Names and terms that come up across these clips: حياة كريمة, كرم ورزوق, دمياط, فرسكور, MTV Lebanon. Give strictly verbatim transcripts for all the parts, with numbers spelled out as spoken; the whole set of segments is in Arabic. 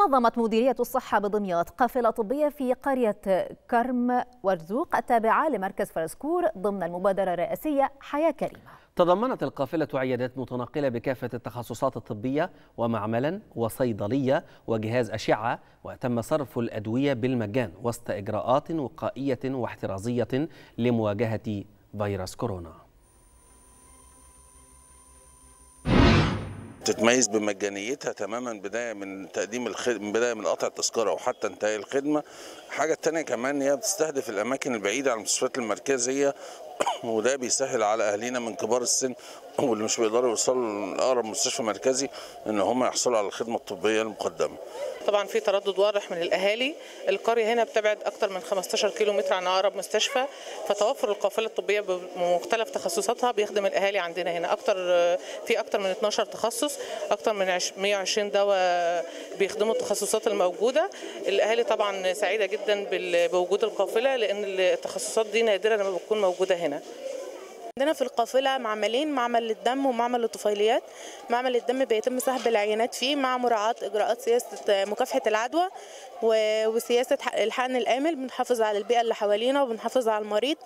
نظمت مديرية الصحة بدمياط قافلة طبية في قرية كرم ورزوق التابعة لمركز فرسكور ضمن المبادرة الرئاسية حياة كريمة. تضمنت القافلة عيادات متنقلة بكافة التخصصات الطبية ومعملا وصيدلية وجهاز أشعة، وتم صرف الأدوية بالمجان وسط إجراءات وقائية واحترازية لمواجهة فيروس كورونا. تتميز بمجانيتها تماما، بدايه من تقديم الخدمه، بدايه من قطع التذكره وحتى انتهاء الخدمه. الحاجه الثانيه كمان هي بتستهدف الاماكن البعيده عن المستشفيات المركزيه، وده بيسهل على اهالينا من كبار السن واللي مش بيقدروا يوصلوا لاقرب مستشفى مركزي ان هم يحصلوا على الخدمه الطبيه المقدمه. طبعا في تردد واضح من الاهالي، القريه هنا بتبعد اكثر من خمستاشر كيلو متر عن اقرب مستشفى، فتوفر القافله الطبيه بمختلف تخصصاتها بيخدم الاهالي عندنا هنا اكثر، في اكثر من اتناشر تخصص، اكثر من مية وعشرين دواء بيخدموا التخصصات الموجوده. الاهالي طبعا سعيده جدا بوجود القافله لان التخصصات دي نادره لما بتكون موجوده هنا. عندنا في القافلة معملين، معمل للدم ومعمل للطفيليات. معمل للدم بيتم سحب العينات فيه مع مراعاة إجراءات سياسة مكافحة العدوى وسياسة الحقن الآمل، بنحافظ على البيئة اللي حوالينا وبنحافظ على المريض.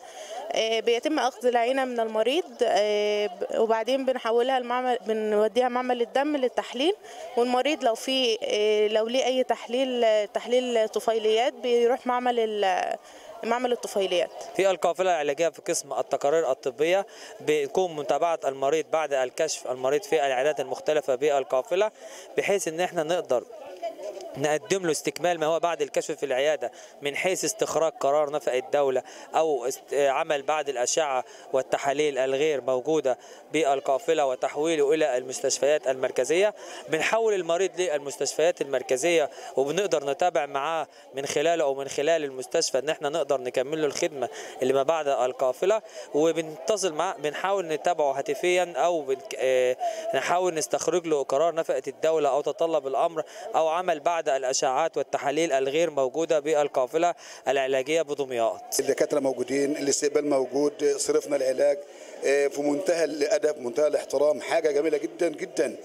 بيتم أخذ العينة من المريض وبعدين بنحولها المعمل، بنوديها معمل للدم للتحليل، والمريض لو في لو ليه أي تحليل تحليل طفيليات بيروح معمل ال معمل الطفيليات. في القافله العلاجيه في قسم التقارير الطبيه بيكون متابعه المريض بعد الكشف، المريض في العيادات المختلفه بالقافله، بحيث ان احنا نقدر نقدم له استكمال ما هو بعد الكشف في العياده من حيث استخراج قرار نفقه الدوله او عمل بعض الاشعه والتحاليل الغير موجوده بالقافله وتحويله الى المستشفيات المركزيه. بنحول المريض للمستشفيات المركزيه وبنقدر نتابع معاه من خلاله او من خلال المستشفى ان احنا نقدر نكمل له الخدمه اللي ما بعد القافله، وبنتصل معاه، بنحاول نتابعه هاتفيا او نحاول نستخرج له قرار نفقه الدوله او تطلب الامر او عمل بعد الاشعاعات والتحاليل الغير موجوده بالقافله العلاجيه بدمياط. الدكاتره موجودين، الاستقبال موجود، صرفنا العلاج في منتهى الادب، منتهى الاحترام، حاجه جميله جدا جدا.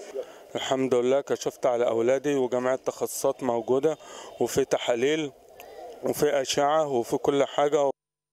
الحمد لله كشفت على اولادي وجميع التخصصات موجوده، وفي تحاليل وفي اشعه وفي كل حاجه.